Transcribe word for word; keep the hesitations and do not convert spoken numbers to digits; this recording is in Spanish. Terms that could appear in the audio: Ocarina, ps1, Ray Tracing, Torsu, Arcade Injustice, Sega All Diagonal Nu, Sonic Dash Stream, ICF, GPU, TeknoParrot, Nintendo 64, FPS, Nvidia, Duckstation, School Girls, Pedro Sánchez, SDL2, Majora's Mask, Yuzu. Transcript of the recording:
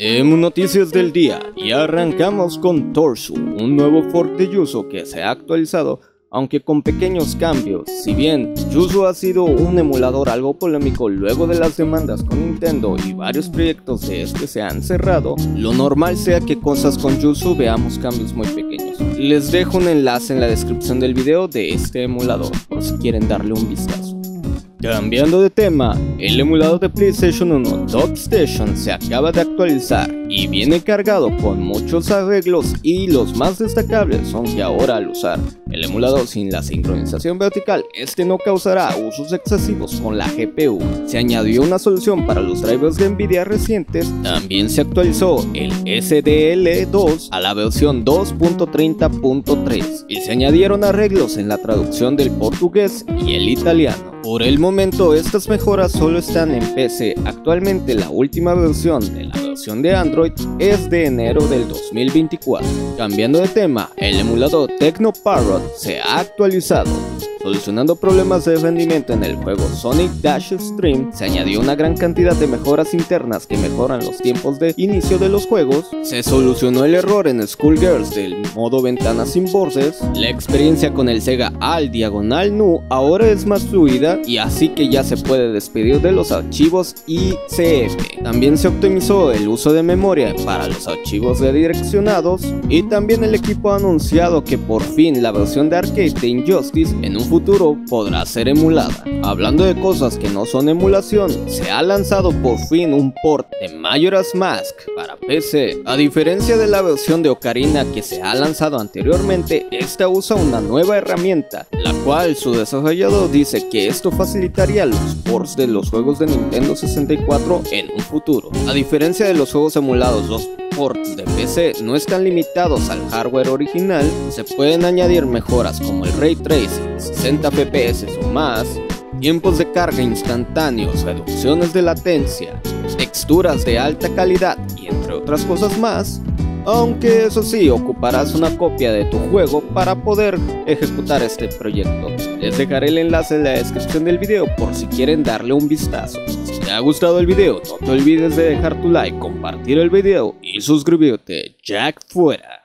En noticias del día, y arrancamos con Torsu, un nuevo fork de Yuzu que se ha actualizado, aunque con pequeños cambios. Si bien Yuzu ha sido un emulador algo polémico luego de las demandas con Nintendo y varios proyectos de este se han cerrado, lo normal sea que cosas con Yuzu veamos cambios muy pequeños. Les dejo un enlace en la descripción del video de este emulador, por si quieren darle un vistazo. Cambiando de tema, el emulador de PlayStation uno Duckstation se acaba de actualizar y viene cargado con muchos arreglos, y los más destacables son que ahora al usar el emulador sin la sincronización vertical, este no causará usos excesivos con la G P U. Se añadió una solución para los drivers de Nvidia recientes. También se actualizó el S D L dos a la versión dos punto treinta punto tres y se añadieron arreglos en la traducción del portugués y el italiano. Por el momento estas mejoras solo están en P C. Actualmente la última versión de la versión de Android es de enero del dos mil veinticuatro. Cambiando de tema, el emulador TeknoParrot se ha actualizado. Solucionando problemas de rendimiento en el juego Sonic Dash Stream, se añadió una gran cantidad de mejoras internas que mejoran los tiempos de inicio de los juegos. Se solucionó el error en School Girls del modo ventana sin bordes. La experiencia con el Sega All Diagonal Nu ahora es más fluida, y así que ya se puede despedir de los archivos I C F. También se optimizó el uso de memoria para los archivos redireccionados. Y también el equipo ha anunciado que por fin la versión de Arcade Injustice en un futuro podrá ser emulada. Hablando de cosas que no son emulación, se ha lanzado por fin un port de Majora's Mask para P C. A diferencia de la versión de Ocarina que se ha lanzado anteriormente, esta usa una nueva herramienta, la cual su desarrollador dice que esto facilitaría los ports de los juegos de Nintendo sesenta y cuatro en un futuro. A diferencia de los juegos emulados, los ports de P C no están limitados al hardware original. Se pueden añadir mejoras como el Ray Tracing, sesenta F P S o más, tiempos de carga instantáneos, reducciones de latencia, texturas de alta calidad y entre otras cosas más. Aunque eso sí, ocuparás una copia de tu juego para poder ejecutar este proyecto. Les dejaré el enlace en la descripción del video por si quieren darle un vistazo. Si te ha gustado el video, no te olvides de dejar tu like, compartir el video y suscribirte. Jack fuera.